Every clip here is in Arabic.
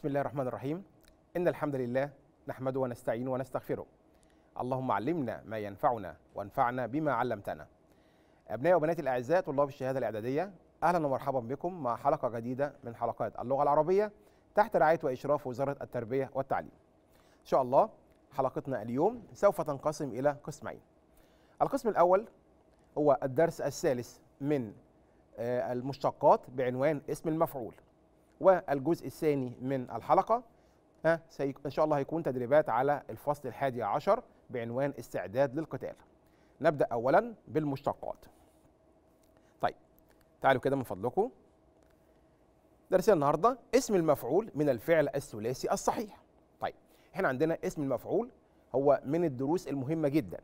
بسم الله الرحمن الرحيم. إن الحمد لله نحمده ونستعينه ونستغفره. اللهم علمنا ما ينفعنا وانفعنا بما علمتنا. أبنائي وبناتي الأعزاء طلاب الشهادة الإعدادية، أهلا ومرحبا بكم مع حلقة جديدة من حلقات اللغة العربية تحت رعاية وإشراف وزارة التربية والتعليم. إن شاء الله حلقتنا اليوم سوف تنقسم إلى قسمين. القسم الأول هو الدرس الثالث من المشتقات بعنوان اسم المفعول، والجزء الثاني من الحلقة إن شاء الله هيكون تدريبات على الفصل 11 بعنوان استعداد للقتال. نبدأ أولا بالمشتقات. طيب تعالوا كده من فضلكم. درسنا النهاردة اسم المفعول من الفعل الثلاثي الصحيح. طيب احنا عندنا اسم المفعول هو من الدروس المهمة جدا.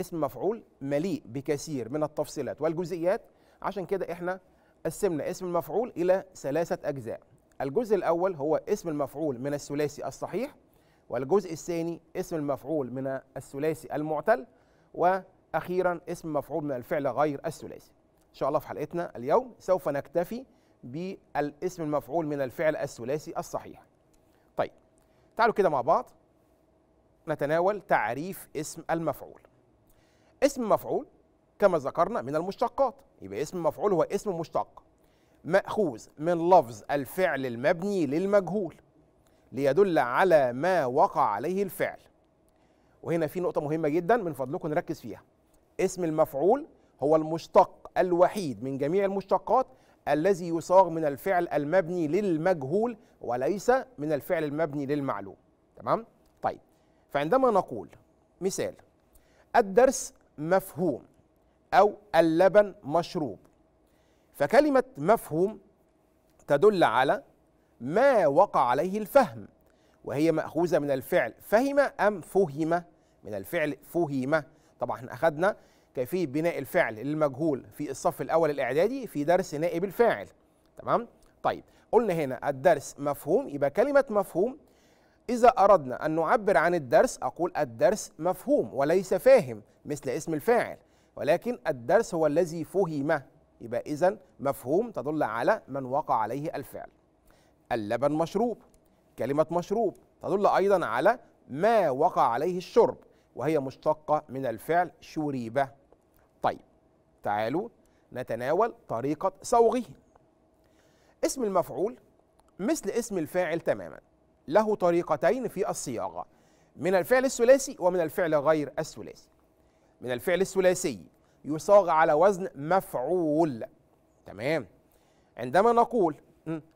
اسم المفعول مليء بكثير من التفصيلات والجزئيات، عشان كده احنا قسمنا اسم المفعول إلى 3 أجزاء. الجزء الأول هو اسم المفعول من الثلاثي الصحيح، والجزء الثاني اسم المفعول من الثلاثي المعتل، وأخيرا اسم المفعول من الفعل غير الثلاثي. إن شاء الله في حلقتنا اليوم سوف نكتفي بالاسم المفعول من الفعل الثلاثي الصحيح. طيب تعالوا كده مع بعض نتناول تعريف اسم المفعول. اسم المفعول كما ذكرنا من المشتقات، يبقى اسم المفعول هو اسم مشتق مأخوذ من لفظ الفعل المبني للمجهول ليدل على ما وقع عليه الفعل. وهنا في نقطة مهمة جدا من فضلكم نركز فيها. اسم المفعول هو المشتق الوحيد من جميع المشتقات الذي يصاغ من الفعل المبني للمجهول وليس من الفعل المبني للمعلوم. تمام؟ طيب فعندما نقول مثال الدرس مفهوم أو اللبن مشروب، فكلمة مفهوم تدل على ما وقع عليه الفهم، وهي مأخوذة من الفعل فهم أم فهم، من الفعل فهم. طبعا احنا أخذنا كيفية بناء الفعل للمجهول في الصف الأول الإعدادي في درس نائب الفاعل. تمام؟ طيب قلنا هنا الدرس مفهوم، يبقى كلمة مفهوم إذا أردنا أن نعبر عن الدرس أقول الدرس مفهوم وليس فاهم مثل اسم الفاعل، ولكن الدرس هو الذي فهم، يبقى إذن مفهوم تدل على من وقع عليه الفعل. اللبن مشروب، كلمة مشروب تدل أيضا على ما وقع عليه الشرب، وهي مشتقة من الفعل شريبة. طيب تعالوا نتناول طريقة صوغه. اسم المفعول مثل اسم الفاعل تماما، له طريقتين في الصياغة، من الفعل الثلاثي ومن الفعل غير الثلاثي. من الفعل الثلاثي يصاغ على وزن مفعول. تمام؟ عندما نقول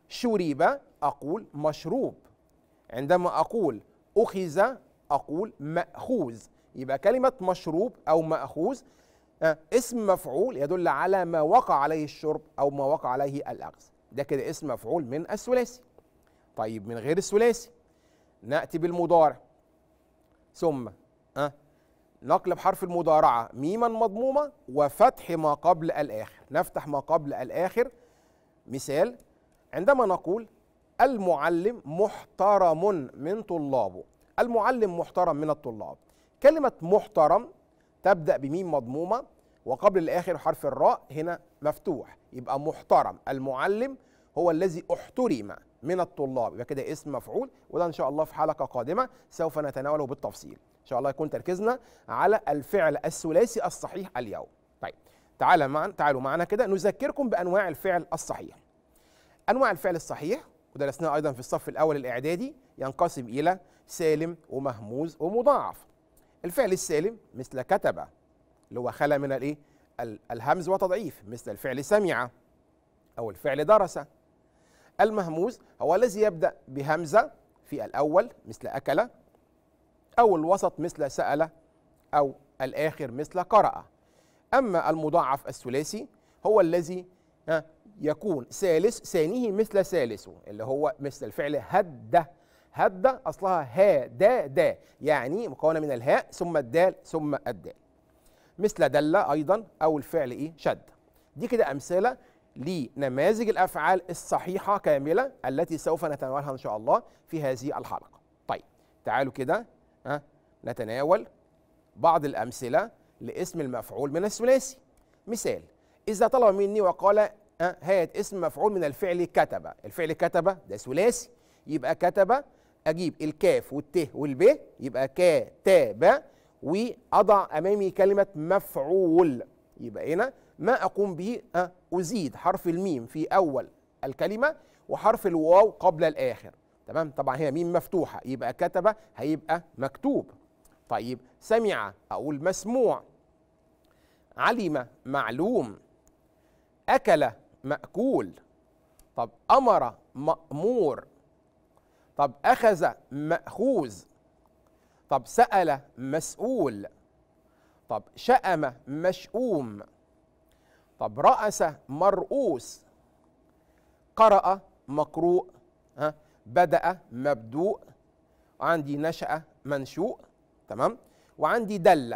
شرب أقول مشروب، عندما أقول أخذ أقول مأخوذ. يبقى كلمة مشروب أو مأخوذ اسم مفعول يدل على ما وقع عليه الشرب أو ما وقع عليه الأخذ. ده كده اسم مفعول من الثلاثي. طيب من غير الثلاثي نأتي بالمضارع، ثم نقلب حرف المضارعة ميما مضمومة وفتح ما قبل الآخر، نفتح ما قبل الآخر. مثال عندما نقول المعلم محترم من طلابه، المعلم محترم من الطلاب. كلمة محترم تبدأ بميم مضمومة وقبل الآخر حرف الراء هنا مفتوح، يبقى محترم. المعلم هو الذي احترم من الطلاب، يبقى كده اسم مفعول، وده إن شاء الله في حلقة قادمة سوف نتناوله بالتفصيل. إن شاء الله يكون تركيزنا على الفعل الثلاثي الصحيح اليوم. طيب تعالوا معنا كده نذكركم بأنواع الفعل الصحيح. أنواع الفعل الصحيح ودرسناها أيضا في الصف الأول الإعدادي ينقسم إلى سالم ومهموز ومضاعف. الفعل السالم مثل كتب اللي هو خلا من الهمز وتضعيف، مثل الفعل سمع أو الفعل درس. المهموز هو الذي يبدأ بهمزة في الأول مثل أكل، أو الوسط مثل سأل، أو الآخر مثل قرأ. أما المضاعف الثلاثي هو الذي يكون ثالث ثانيه مثل ثالثه، اللي هو مثل الفعل هد. هد أصلها ها دا دا، يعني مكونة من الهاء ثم الدال ثم الدال، مثل دل أيضا أو الفعل شد. دي كده أمثلة لنماذج الأفعال الصحيحة كاملة التي سوف نتناولها إن شاء الله في هذه الحلقة. طيب تعالوا كده نتناول بعض الأمثلة لاسم المفعول من الثلاثي. مثال إذا طلب مني وقال هات اسم مفعول من الفعل كتب. الفعل كتب ده ثلاثي، يبقى كتب، اجيب الكاف والت والب يبقى كتاب، واضع امامي كلمه مفعول، يبقى هنا ما اقوم به ازيد حرف الميم في اول الكلمه وحرف الواو قبل الاخر. تمام، طبعا هي ميم مفتوحه يبقى كتب هيبقى مكتوب. طيب سمع اقول مسموع، علم معلوم، اكل ماكول، طب امر مامور، طب اخذ ماخوذ، طب سأل مسؤول، طب شأم مشؤوم، طب رأس مرؤوس، قرأ مقروء، بدأ مبدوء، وعندي نشأ منشوء. تمام، وعندي دل،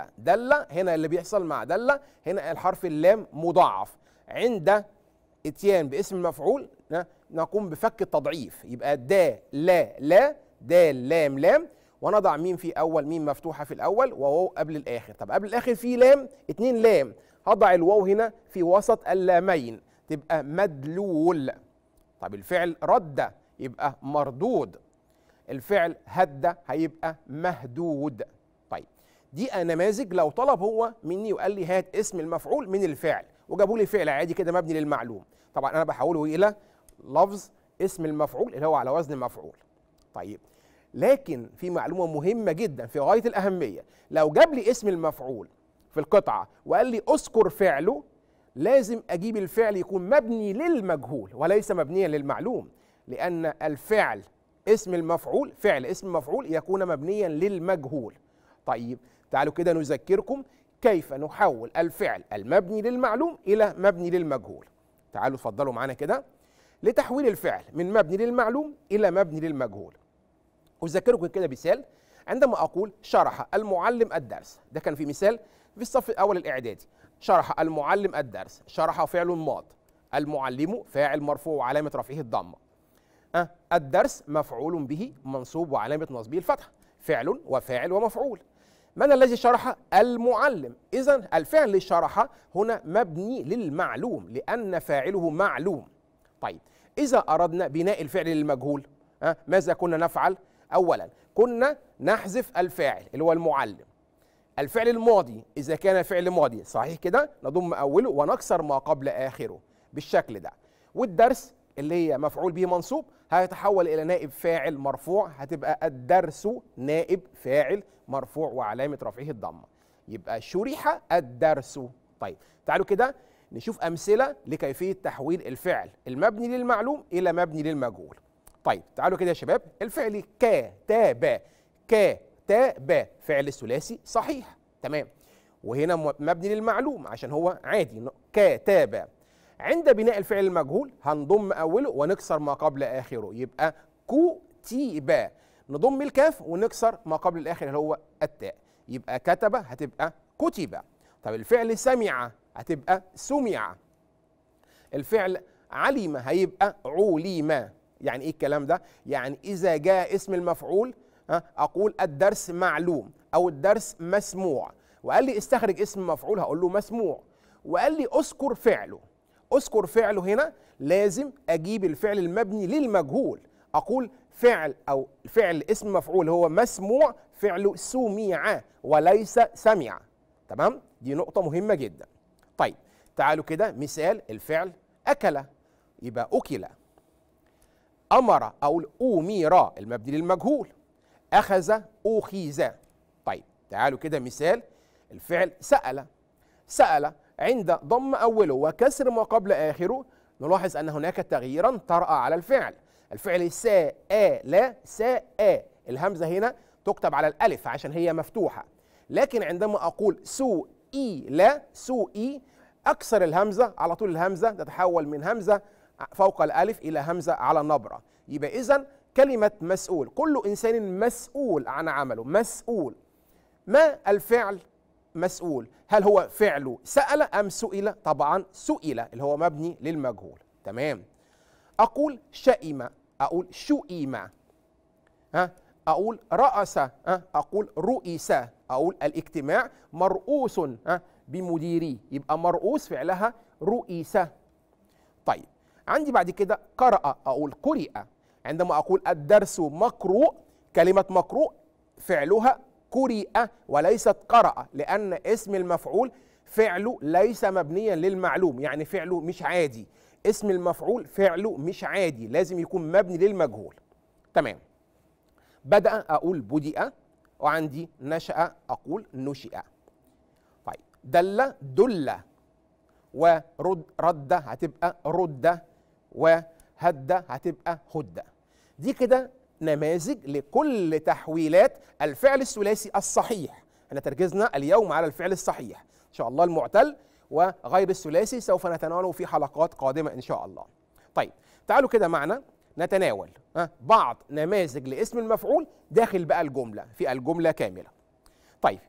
هنا اللي بيحصل مع دل هنا الحرف اللام مضاعف، عند اتيان باسم المفعول نقوم بفك التضعيف، يبقى دا لا لا دا لام لام، ونضع ميم في اول، ميم مفتوحه في الاول وواو قبل الاخر. طب قبل الاخر في لام، اتنين لام، هضع الواو هنا في وسط اللامين تبقى مدلول. طب الفعل رد يبقى مردود، الفعل هد هيبقى مهدود. طيب دي نماذج لو طلب هو مني وقال لي هات اسم المفعول من الفعل، وجابوا لي فعل عادي كده مبني للمعلوم، طبعا انا بحوله الى لفظ اسم المفعول اللي هو على وزن مفعول. طيب لكن في معلومة مهمة جدا في غاية الأهمية، لو جاب لي اسم المفعول في القطعة وقال لي أذكر فعله، لازم أجيب الفعل يكون مبني للمجهول وليس مبنيا للمعلوم، لأن الفعل اسم المفعول، فعل اسم المفعول يكون مبنيا للمجهول. طيب تعالوا كده نذكركم كيف نحول الفعل المبني للمعلوم إلى مبني للمجهول. تعالوا اتفضلوا معانا كده لتحويل الفعل من مبني للمعلوم إلى مبني للمجهول. أذكركم كده مثال، عندما أقول شرح المعلم الدرس، ده كان في مثال في الصف الأول الإعدادي، شرح المعلم الدرس، شرح فعل ماض، المعلم فاعل مرفوع وعلامة رفعه الضمة، الدرس مفعول به منصوب وعلامة نصبه الفتحة، فعل وفاعل ومفعول. من الذي شرح؟ المعلم. إذن الفعل شرح هنا مبني للمعلوم لأن فاعله معلوم. طيب إذا أردنا بناء الفعل للمجهول ماذا كنا نفعل؟ أولا كنا نحذف الفاعل اللي هو المعلم، الفعل الماضي إذا كان فعل ماضي صحيح كده نضم أوله ونكسر ما قبل آخره بالشكل ده، والدرس اللي هي مفعول به منصوب هيتحول إلى نائب فاعل مرفوع، هتبقى الدرس نائب فاعل مرفوع وعلامة رفعه الضمة، يبقى شريحة الدرس. طيب تعالوا كده نشوف أمثلة لكيفية تحويل الفعل المبني للمعلوم إلى مبني للمجهول. طيب تعالوا كده يا شباب، الفعل كتاب، كتاب فعل ثلاثي صحيح تمام، وهنا مبني للمعلوم عشان هو عادي كتاب. عند بناء الفعل المجهول هنضم اوله ونكسر ما قبل اخره، يبقى كتيبا، نضم الكاف ونكسر ما قبل الاخر اللي هو التاء، يبقى كتب هتبقى كتيبا. طب الفعل سمع هتبقى سمع، الفعل علم هيبقى عليما. يعني ايه الكلام ده؟ يعني اذا جاء اسم المفعول اقول الدرس معلوم او الدرس مسموع، وقال لي استخرج اسم المفعول هقول له مسموع، وقال لي اذكر فعله، اذكر فعله هنا لازم اجيب الفعل المبني للمجهول، اقول فعل او فعل اسم مفعول هو مسموع، فعله سميع وليس سمع. تمام، دي نقطة مهمة جدا. طيب تعالوا كده مثال الفعل اكل، يبقى اكل، أمر أو أمير المبني للمجهول، أخذ أخيذ. طيب تعالوا كده مثال الفعل سأل، سأل عند ضم أوله وكسر ما قبل آخره نلاحظ أن هناك تغييرا طرأ على الفعل، الفعل سأل، سأل الهمزة هنا تكتب على الألف عشان هي مفتوحة، لكن عندما أقول سئل، سئل أكسر الهمزة على طول، الهمزة تتحول من همزة فوق الألف إلى همزة على النبرة. يبقى إذن كلمة مسؤول، كل إنسان مسؤول عن عمله، مسؤول. ما الفعل مسؤول؟ هل هو فعله سأل أم سئل؟ طبعا سئل اللي هو مبني للمجهول. تمام، أقول شئم، أقول شئم، أقول رأس، أقول رئيس، أقول الاجتماع مرؤوس بمديري، يبقى مرؤوس فعلها رئيسة. طيب عندي بعد كده قرأ، أقول قرئ، عندما أقول الدرس مقروء، كلمة مقروء فعلها قرئ وليست قرأ، لأن اسم المفعول فعله ليس مبنيا للمعلوم، يعني فعله مش عادي، اسم المفعول فعله مش عادي، لازم يكون مبني للمجهول. تمام. بدأ أقول بدئ، وعندي نشأ أقول نشئ. طيب، دل دل، ورد هتبقى رد، وهد هتبقى هد. دي كده نماذج لكل تحويلات الفعل الثلاثي الصحيح. احنا تركيزنا اليوم على الفعل الصحيح، ان شاء الله المعتل وغير الثلاثي سوف نتناوله في حلقات قادمة ان شاء الله. طيب، تعالوا كده معنا نتناول بعض نماذج لاسم المفعول داخل بقى الجملة، في الجملة كاملة. طيب،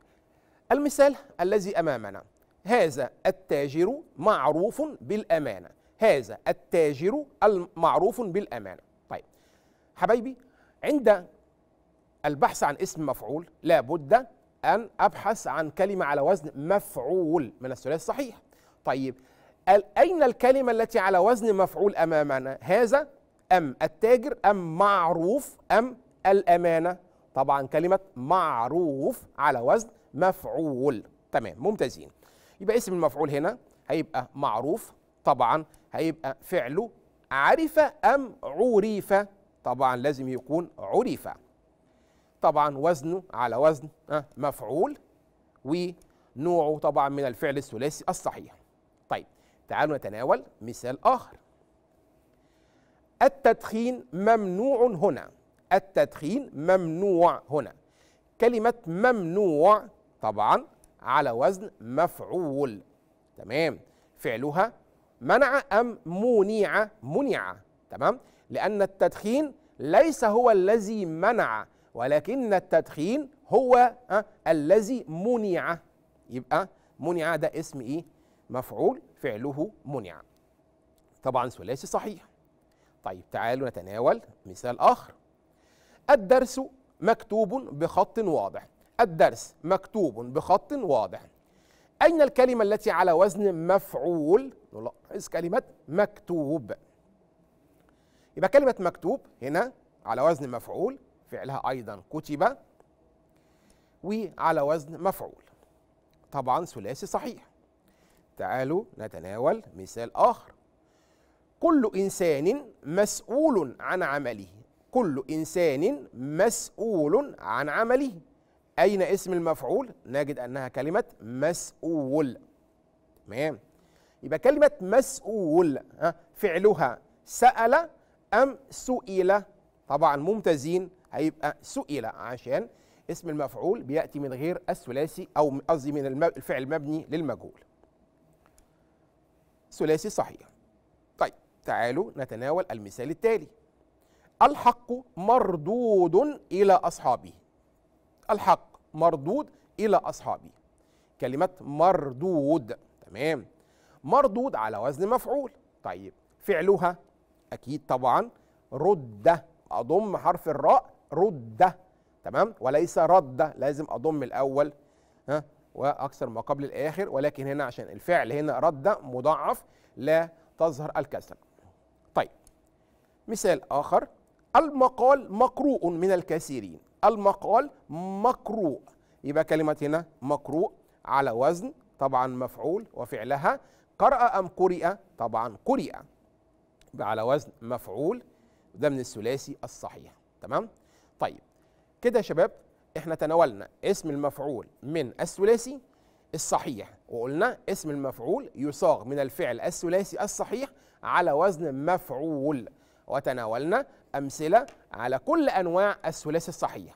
المثال الذي أمامنا: هذا التاجر معروف بالأمانة. هذا التاجر المعروف بالأمانة. طيب حبايبي، عند البحث عن اسم مفعول لابد أن أبحث عن كلمة على وزن مفعول من الثلاثي الصحيح. طيب، أين الكلمة التي على وزن مفعول أمامنا؟ هذا أم التاجر أم معروف أم الأمانة؟ طبعا كلمة معروف على وزن مفعول. تمام، ممتازين. يبقى اسم المفعول هنا هيبقى معروف، طبعا هيبقى فعله عرف أم عرف؟ طبعا لازم يكون عرف. طبعا وزنه على وزن مفعول، ونوعه طبعا من الفعل الثلاثي الصحيح. طيب، تعالوا نتناول مثال آخر. التدخين ممنوع هنا. التدخين ممنوع هنا. كلمة ممنوع طبعا على وزن مفعول. تمام، فعلها منع أم منيع؟ منع. تمام، لأن التدخين ليس هو الذي منع، ولكن التدخين هو الذي منع. يبقى منع ده اسم إيه؟ مفعول، فعله منع. طبعا ثلاثي صحيح. طيب، تعالوا نتناول مثال آخر. الدرس مكتوب بخط واضح. الدرس مكتوب بخط واضح. أين الكلمة التي على وزن مفعول؟ نلاحظ كلمة مكتوب. يبقى كلمة مكتوب هنا على وزن مفعول، فعلها أيضا كتب، وعلى وزن مفعول. طبعا ثلاثي صحيح. تعالوا نتناول مثال آخر. كل إنسان مسؤول عن عمله. كل إنسان مسؤول عن عمله. أين اسم المفعول؟ نجد أنها كلمة مسؤول. تمام، يبقى كلمة مسؤول فعلها سأل أم سئل؟ طبعا ممتازين، هيبقى سئل، عشان اسم المفعول بيأتي من غير الثلاثي، أو قصدي من الفعل مبني للمجهول. ثلاثي صحيح. طيب، تعالوا نتناول المثال التالي. الحق مردود إلى أصحابه. الحق مردود إلى أصحابه. كلمة مردود. تمام، مردود على وزن مفعول. طيب، فعلها أكيد طبعا ردة، أضم حرف الراء، ردة. تمام، وليس ردة، لازم أضم الأول وأكثر ما قبل الآخر، ولكن هنا عشان الفعل هنا ردة مضاعف لا تظهر الكسر. طيب، مثال آخر. المقال مقروء من الكثيرين. المقال مقروء. يبقى كلمة هنا مقروء على وزن طبعا مفعول، وفعلها قرأ أم قرئ؟ طبعا قرئ، يبقى على وزن مفعول، وده من الثلاثي الصحيح. تمام. طيب كده يا شباب، احنا تناولنا اسم المفعول من الثلاثي الصحيح، وقلنا اسم المفعول يصاغ من الفعل الثلاثي الصحيح على وزن مفعول، وتناولنا أمثلة على كل أنواع الثلاثي الصحيح: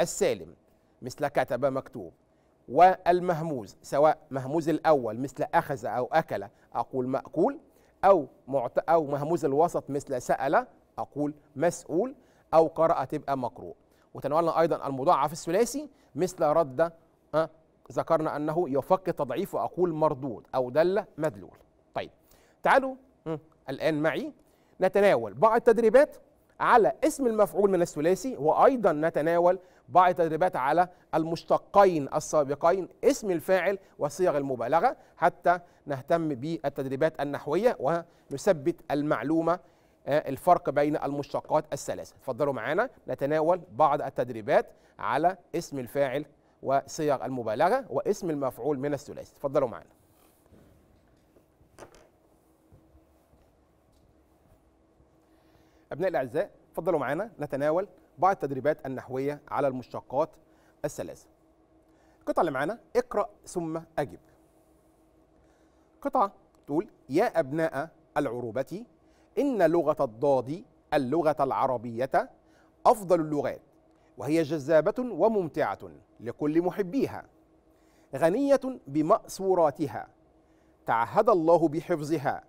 السالم مثل كتب مكتوب، والمهموز سواء مهموز الأول مثل أخذ أو أكل أقول مأكول، أو مهموز الوسط مثل سأل أقول مسؤول، أو قرأ تبقى مقروء. وتناولنا أيضا المضاعف الثلاثي مثل رد، ذكرنا أنه يفك التضعيف وأقول مردود، أو دل مدلول. طيب، تعالوا الآن معي نتناول بعض التدريبات على اسم المفعول من الثلاثي، وأيضا نتناول بعض التدريبات على المشتقين السابقين، اسم الفاعل وصيغ المبالغة، حتى نهتم بالتدريبات النحوية ونثبت المعلومة الفرق بين المشتقات الثلاثة. اتفضلوا معانا نتناول بعض التدريبات على اسم الفاعل وصيغ المبالغة واسم المفعول من الثلاثي. اتفضلوا معانا. أبنائي الأعزاء اتفضلوا معانا نتناول بعض التدريبات النحوية على المشتقات الثلاثة. القطعة اللي معانا اقرأ ثم أجب. قطعة تقول: يا أبناء العروبة، إن لغة الضاد اللغة العربية أفضل اللغات، وهي جذابة وممتعة لكل محبيها، غنية بمأثوراتها، تعهد الله بحفظها،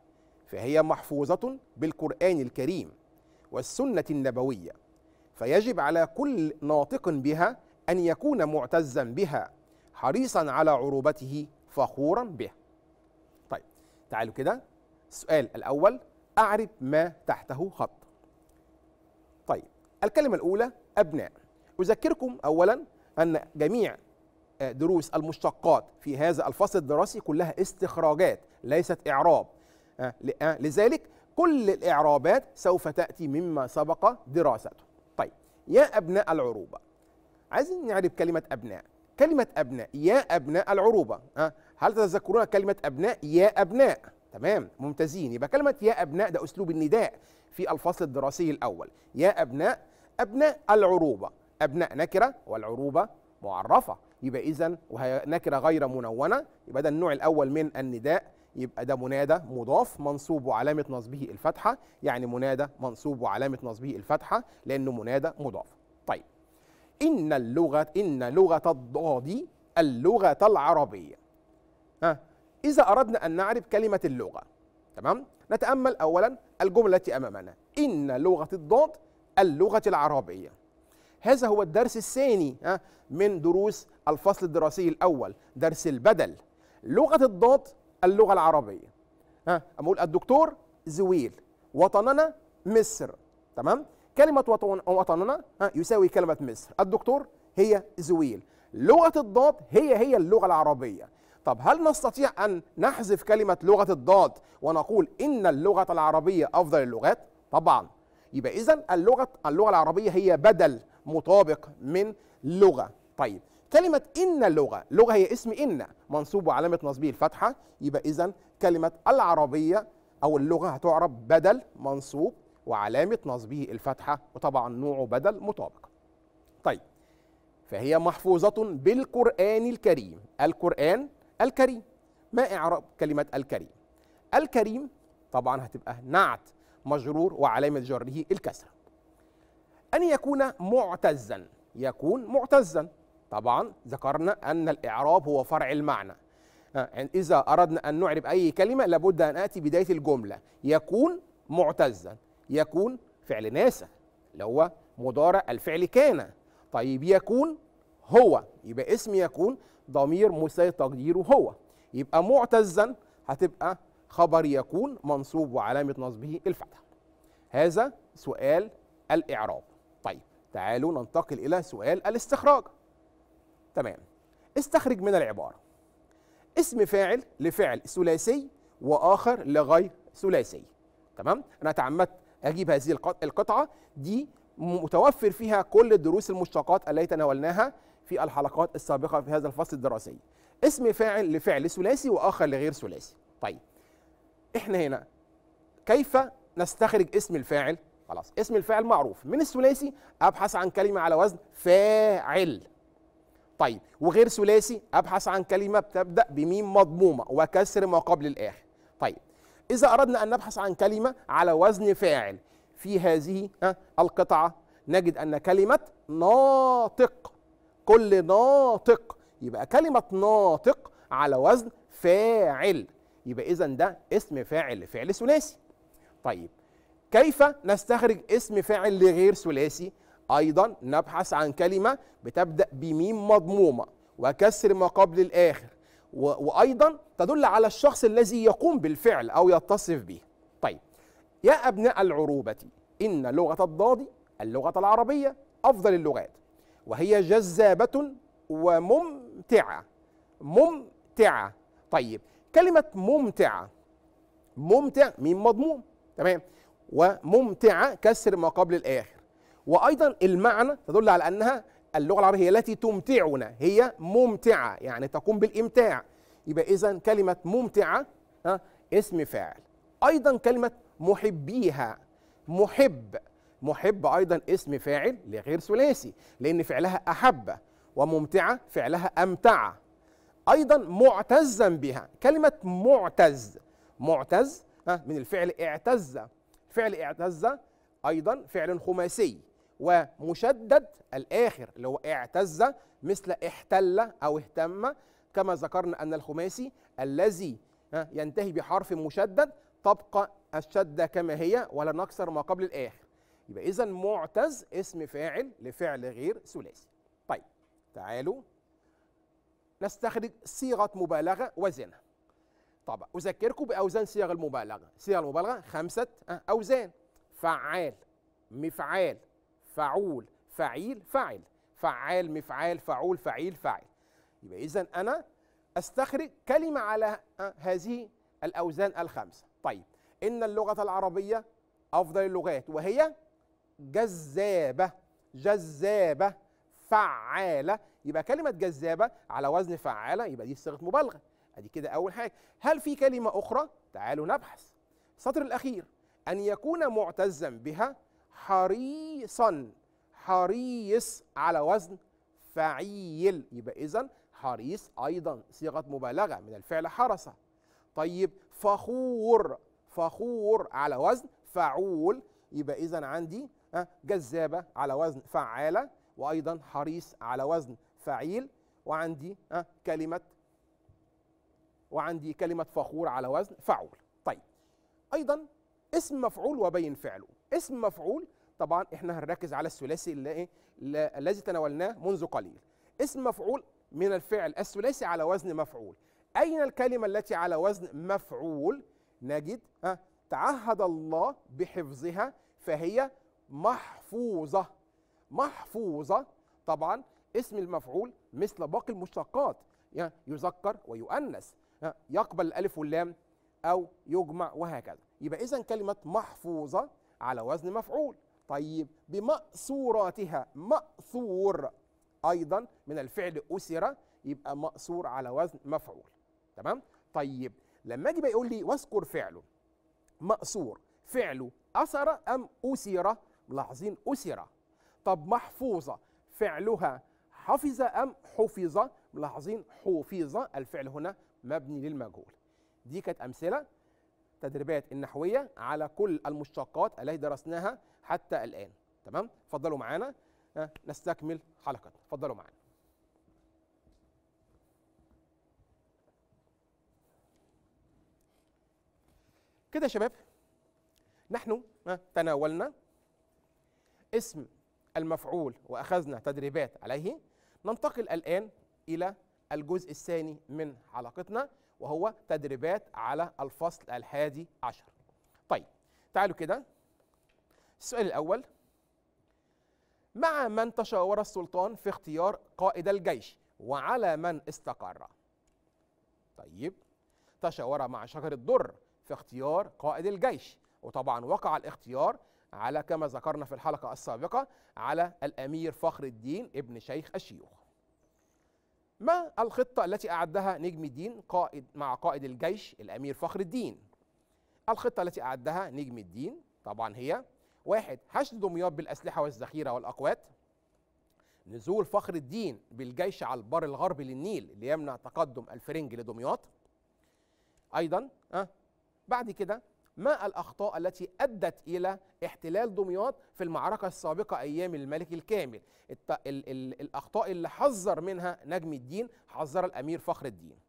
فهي محفوظة بالقرآن الكريم والسنة النبوية، فيجب على كل ناطق بها أن يكون معتزا بها، حريصا على عروبته، فخورا بها. طيب تعالوا كده، السؤال الأول: أعرب ما تحته خط. طيب الكلمة الأولى أبناء. أذكركم أولا أن جميع دروس المشتقات في هذا الفصل الدراسي كلها استخراجات ليست إعراب، لذلك كل الإعرابات سوف تأتي مما سبق دراسته. طيب يا أبناء العروبة، عايزين نعرف كلمة أبناء. كلمة أبناء، يا أبناء العروبة، هل تتذكرون كلمة أبناء؟ يا أبناء، تمام، ممتازين. يبقى كلمة يا أبناء ده أسلوب النداء في الفصل الدراسي الأول. يا أبناء، أبناء العروبة، أبناء نكرة والعروبة معرفة، يبقى إذن وهي نكرة غير منونة، يبقى ده النوع الأول من النداء، يبقى ده منادى مضاف منصوب وعلامة نصبه الفتحة، يعني منادى منصوب وعلامة نصبه الفتحة لأنه منادى مضاف. طيب إن لغة الضاد اللغة العربية. إذا أردنا أن نعرف كلمة اللغة، تمام، نتأمل أولا الجملة التي أمامنا: إن لغة الضاد اللغة العربية. هذا هو الدرس الثاني من دروس الفصل الدراسي الأول، درس البدل. لغة الضاد اللغة العربية. أقول الدكتور زويل، وطننا مصر، تمام؟ كلمة وطننا يساوي كلمة مصر، الدكتور هي زويل، لغة الضاد هي اللغة العربية. طب هل نستطيع أن نحذف كلمة لغة الضاد ونقول إن اللغة العربية أفضل اللغات؟ طبعا. يبقى إذن اللغة العربية هي بدل مطابق من لغة. طيب كلمة إن لغة هي اسم إن منصوب وعلامة نصبه الفتحة، يبقى إذن كلمة العربية أو اللغة هتعرف بدل منصوب وعلامة نصبه الفتحة، وطبعا نوعه بدل مطابق. طيب فهي محفوظة بالقرآن الكريم. القرآن الكريم، ما إعراب كلمة الكريم؟ الكريم طبعا هتبقى نعت مجرور وعلامة جره الكسرة. أن يكون معتزا، يكون معتزا، طبعا ذكرنا أن الإعراب هو فرع المعنى، يعني إذا أردنا أن نعرب أي كلمة لابد أن آتي بداية الجملة. يكون معتزا، يكون فعل ناسخ اللي هو مضارع الفعل كان. طيب يكون هو، يبقى اسم يكون ضمير مسير تقديره هو، يبقى معتزا هتبقى خبر يكون منصوب وعلامة نصبه الفتحة. هذا سؤال الإعراب. طيب تعالوا ننتقل إلى سؤال الاستخراج. تمام، استخرج من العبارة اسم فاعل لفعل ثلاثي وآخر لغير ثلاثي. تمام، أنا تعمدت أجيب هذه القطعة، دي متوفر فيها كل دروس المشتقات التي تناولناها في الحلقات السابقة في هذا الفصل الدراسي. اسم فاعل لفعل ثلاثي وآخر لغير ثلاثي. طيب احنا هنا كيف نستخرج اسم الفاعل؟ خلاص اسم الفاعل معروف، من الثلاثي أبحث عن كلمة على وزن فاعل. طيب وغير ثلاثي أبحث عن كلمة بتبدأ بميم مضمومة وكسر ما قبل الآخر. طيب إذا أردنا أن نبحث عن كلمة على وزن فاعل في هذه القطعة، نجد أن كلمة ناطق، كل ناطق، يبقى كلمة ناطق على وزن فاعل، يبقى إذن ده اسم فاعل لفعل ثلاثي. طيب كيف نستخرج اسم فاعل لغير ثلاثي؟ أيضا نبحث عن كلمة بتبدأ بميم مضمومة وكسر ما قبل الآخر، وأيضا تدل على الشخص الذي يقوم بالفعل أو يتصف به. طيب يا أبناء العروبة، إن لغة الضاد اللغة العربية أفضل اللغات، وهي جذابة وممتعة. ممتعة، طيب كلمة ممتعة، ممتع ميم مضموم، تمام، وممتعة كسر ما قبل الآخر. وأيضا المعنى تدل على أنها اللغة العربية هي التي تمتعنا، هي ممتعة يعني تقوم بالإمتاع. يبقى إذن كلمة ممتعة اسم فاعل. أيضا كلمة محبيها، محب أيضا اسم فاعل لغير ثلاثي لأن فعلها أحب، وممتعة فعلها أمتع. أيضا معتزا بها، كلمة معتز من الفعل اعتز، فعل اعتز أيضا فعل خماسي ومشدد الآخر اللي هو اعتز، مثل احتل أو اهتم، كما ذكرنا أن الخماسي الذي ينتهي بحرف مشدد تبقى الشدة كما هي ولا نكسر ما قبل الآخر. يبقى إذا معتز اسم فاعل لفعل غير ثلاثي. طيب تعالوا نستخرج صيغة مبالغة وزنها. طبعا أذكركم بأوزان صيغ المبالغة. صيغ المبالغة 5 أوزان: فعال، مفعال، فعول، فعيل، فاعل. فعال، مفعال، فعول، فعيل، فاعل. يبقى إذا أنا أستخرج كلمة على هذه الأوزان 5. طيب إن اللغة العربية أفضل اللغات وهي جذابة، جذابة، فعالة. يبقى كلمة جذابة على وزن فعالة، يبقى دي صيغة مبالغة. أدي كده أول حاجة. هل في كلمة أخرى؟ تعالوا نبحث. السطر الأخير: أن يكون معتزا بها حريصا، حريص على وزن فعيل. يبقى إذن حريص أيضا صيغة مبالغة من الفعل حرصة. طيب فخور، فخور على وزن فعول. يبقى إذن عندي جذابة على وزن فعالة، وأيضا حريص على وزن فعيل، وعندي كلمة فخور على وزن فعول. طيب أيضا اسم مفعول وبين فعله. اسم مفعول طبعا احنا هنركز على الثلاثي الذي تناولناه منذ قليل. اسم مفعول من الفعل الثلاثي على وزن مفعول. أين الكلمة التي على وزن مفعول؟ نجد تعهد الله بحفظها فهي محفوظة، محفوظة. طبعا اسم المفعول مثل باقي المشتقات يذكر ويؤنث، يقبل الألف واللام أو يجمع وهكذا. يبقى إذن كلمة محفوظة على وزن مفعول. طيب بمأثوراتها، مأثور أيضا من الفعل أسر، يبقى مأثور على وزن مفعول. تمام؟ طيب لما أجي بيقول لي واذكر فعله مأثور، فعله أثر أم أسر؟ ملاحظين أسر. طب محفوظة فعلها حفظ أم حفظ؟ ملاحظين حفظ، الفعل هنا مبني للمجهول. دي كانت أمثلة تدريبات النحوية على كل المشتقات التي درسناها حتى الآن. تمام؟ اتفضلوا معانا نستكمل حلقتنا. اتفضلوا معانا. كده يا شباب نحن تناولنا اسم المفعول وأخذنا تدريبات عليه. ننتقل الآن إلى الجزء الثاني من حلقتنا وهو تدريبات على الفصل 11. طيب تعالوا كده. السؤال الأول: مع من تشاور السلطان في اختيار قائد الجيش وعلى من استقر؟ طيب تشاور مع شجر الدر في اختيار قائد الجيش، وطبعا وقع الاختيار على كما ذكرنا في الحلقة السابقة على الأمير فخر الدين ابن شيخ الشيوخ. ما الخطة التي أعدها نجم الدين مع قائد الجيش الأمير فخر الدين؟ الخطة التي أعدها نجم الدين طبعا هي: 1. حشد دمياط بالأسلحة والذخيرة والأقوات، نزول فخر الدين بالجيش على البر الغربي للنيل ليمنع تقدم الفرنج لدمياط. أيضا بعد كده ما الأخطاء التي أدت إلى احتلال دمياط في المعركة السابقة أيام الملك الكامل؟ الأخطاء اللي حذر منها نجم الدين، حذر الأمير فخر الدين.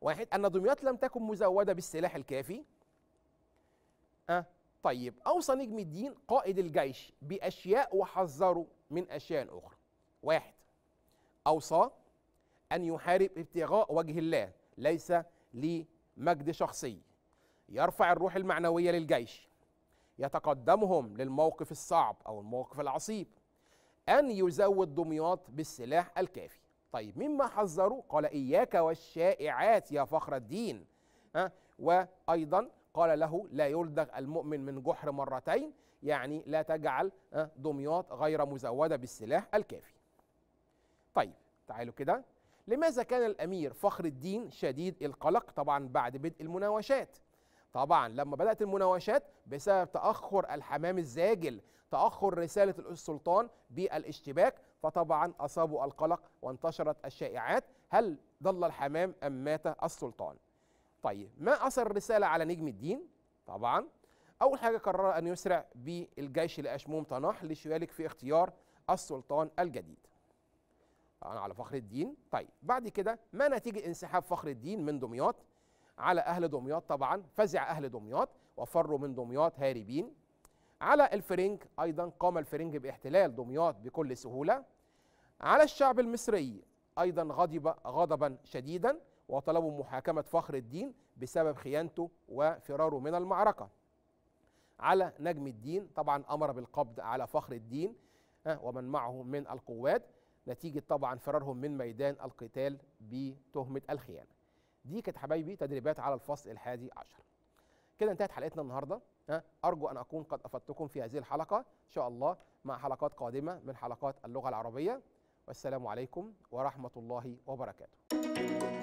1. أن دمياط لم تكن مزودة بالسلاح الكافي. طيب أوصى نجم الدين قائد الجيش بأشياء وحذره من أشياء أخرى. 1. أوصى أن يحارب ابتغاء وجه الله ليس لمجد شخصي، يرفع الروح المعنوية للجيش، يتقدمهم للموقف الصعب أو الموقف العصيب، أن يزود دمياط بالسلاح الكافي. طيب مما حذروا؟ قال: إياك والشائعات يا فخر الدين. وأيضا قال له: لا يلدغ المؤمن من جحر مرتين، يعني لا تجعل دمياط غير مزودة بالسلاح الكافي. طيب تعالوا كده، لماذا كان الأمير فخر الدين شديد القلق طبعا بعد بدء المناوشات؟ طبعا لما بدأت المناوشات بسبب تأخر الحمام الزاجل، تأخر رسالة السلطان بالاشتباك، فطبعا أصابوا القلق وانتشرت الشائعات: هل ضل الحمام أم مات السلطان؟ طيب ما أثر الرسالة على نجم الدين؟ طبعا أول حاجة قرر أن يسرع بالجيش لأشموم طناح ليشارك في اختيار السلطان الجديد. أنا على فخر الدين. طيب بعد كده ما نتيجة انسحاب فخر الدين من دمياط على أهل دمياط؟ طبعا فزع أهل دمياط وفروا من دمياط هاربين. على الفرنج أيضا، قام الفرنج باحتلال دمياط بكل سهولة. على الشعب المصري أيضا غضب غضبا شديدا وطلبوا محاكمة فخر الدين بسبب خيانته وفراره من المعركة. على نجم الدين طبعا أمر بالقبض على فخر الدين ومن معه من القوات نتيجة طبعا فرارهم من ميدان القتال بتهمة الخيانة. دي كانت حبايبي تدريبات على الفصل الحادي عشر. كده انتهت حلقتنا النهارده، أرجو أن أكون قد أفدتكم في هذه الحلقة، إن شاء الله مع حلقات قادمة من حلقات اللغة العربية، والسلام عليكم ورحمة الله وبركاته.